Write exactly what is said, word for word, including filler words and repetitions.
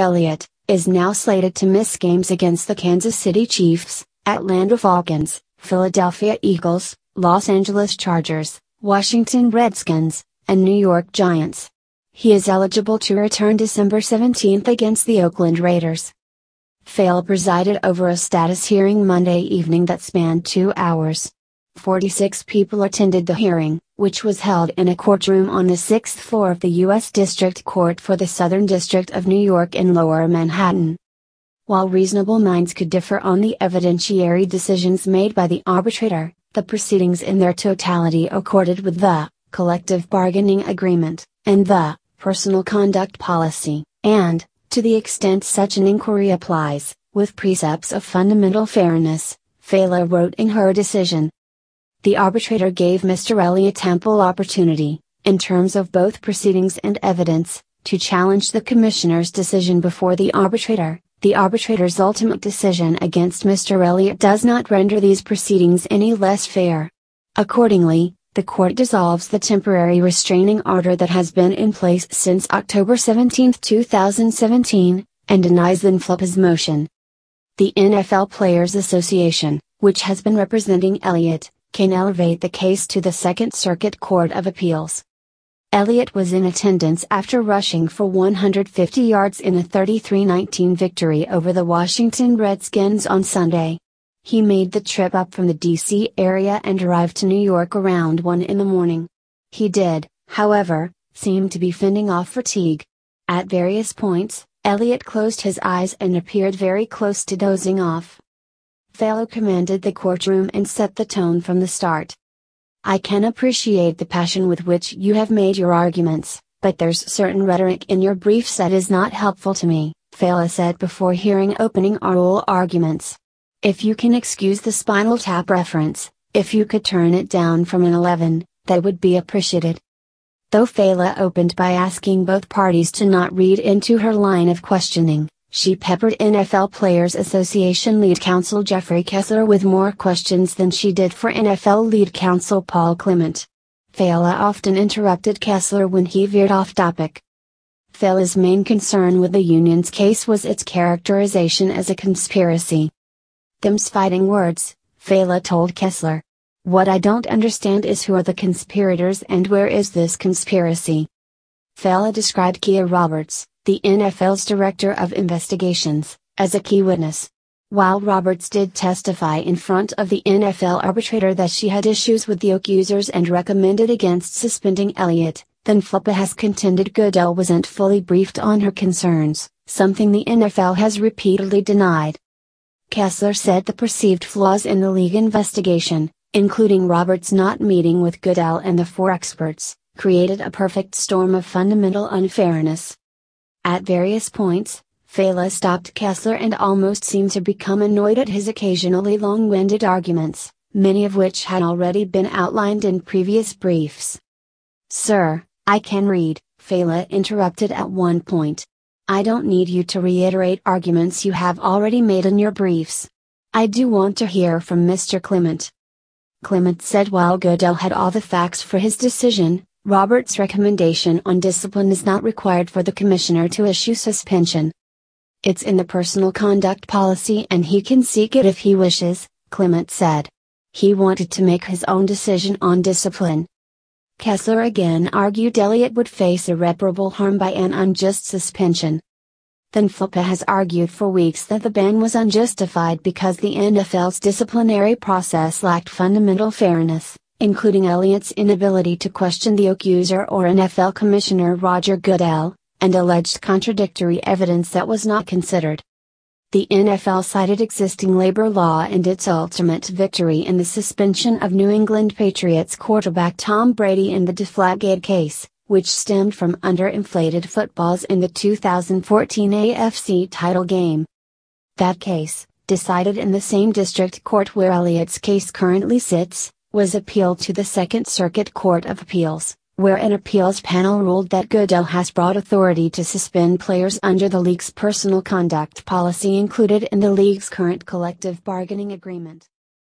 Elliott, is now slated to miss games against the Kansas City Chiefs, Atlanta Falcons, Philadelphia Eagles, Los Angeles Chargers, Washington Redskins, and New York Giants. He is eligible to return December seventeenth against the Oakland Raiders. Failla presided over a status hearing Monday evening that spanned two hours. forty-six people attended the hearing, which was held in a courtroom on the sixth floor of the U S District Court for the Southern District of New York in Lower Manhattan. While reasonable minds could differ on the evidentiary decisions made by the arbitrator, the proceedings in their totality accorded with the collective bargaining agreement, and the personal conduct policy, and, to the extent such an inquiry applies, with precepts of fundamental fairness, Failla wrote in her decision. The arbitrator gave Mister Elliott ample opportunity, in terms of both proceedings and evidence, to challenge the commissioner's decision before the arbitrator. The arbitrator's ultimate decision against Mister Elliott does not render these proceedings any less fair. Accordingly, the court dissolves the temporary restraining order that has been in place since October seventeenth two thousand seventeen, and denies then Failla's motion. The N F L Players Association, which has been representing Elliott, can elevate the case to the Second Circuit Court of Appeals. Elliott was in attendance after rushing for one hundred fifty yards in a thirty-three nineteen victory over the Washington Redskins on Sunday. He made the trip up from the D C area and arrived to New York around one in the morning. He did, however, seem to be fending off fatigue. At various points, Elliott closed his eyes and appeared very close to dozing off. Failla commanded the courtroom and set the tone from the start. "I can appreciate the passion with which you have made your arguments, but there's certain rhetoric in your briefs that is not helpful to me," Failla said before hearing opening oral arguments. "If you can excuse the Spinal Tap reference, if you could turn it down from an eleven, that would be appreciated." Though Failla opened by asking both parties to not read into her line of questioning, she peppered N F L Players Association lead counsel Jeffrey Kessler with more questions than she did for N F L lead counsel Paul Clement. Failla often interrupted Kessler when he veered off topic. Failla's main concern with the union's case was its characterization as a conspiracy. "Them's fighting words," Failla told Kessler. "What I don't understand is who are the conspirators and where is this conspiracy?" Failla described Kia Roberts, the N F L's director of investigations, as a key witness. While Roberts did testify in front of the N F L arbitrator that she had issues with the accusers and recommended against suspending Elliott, then Failla has contended Goodell wasn't fully briefed on her concerns, something the N F L has repeatedly denied. Kessler said the perceived flaws in the league investigation, including Roberts not meeting with Goodell and the four experts, created a perfect storm of fundamental unfairness. At various points, Failla stopped Kessler and almost seemed to become annoyed at his occasionally long-winded arguments, many of which had already been outlined in previous briefs. "Sir, I can read," Failla interrupted at one point. "I don't need you to reiterate arguments you have already made in your briefs. I do want to hear from Mister Clement." Clement said while Goodell had all the facts for his decision, Roberts' recommendation on discipline is not required for the commissioner to issue suspension. "It's in the personal conduct policy and he can seek it if he wishes," Clement said. He wanted to make his own decision on discipline. Kessler again argued Elliott would face irreparable harm by an unjust suspension. Then Failla has argued for weeks that the ban was unjustified because the N F L's disciplinary process lacked fundamental fairness, including Elliott's inability to question the accuser or N F L Commissioner Roger Goodell, and alleged contradictory evidence that was not considered. The N F L cited existing labor law and its ultimate victory in the suspension of New England Patriots quarterback Tom Brady in the Deflategate case, which stemmed from underinflated footballs in the two thousand fourteen A F C title game. That case, decided in the same district court where Elliott's case currently sits, was appealed to the Second Circuit Court of Appeals, where an appeals panel ruled that Goodell has broad authority to suspend players under the league's personal conduct policy included in the league's current collective bargaining agreement.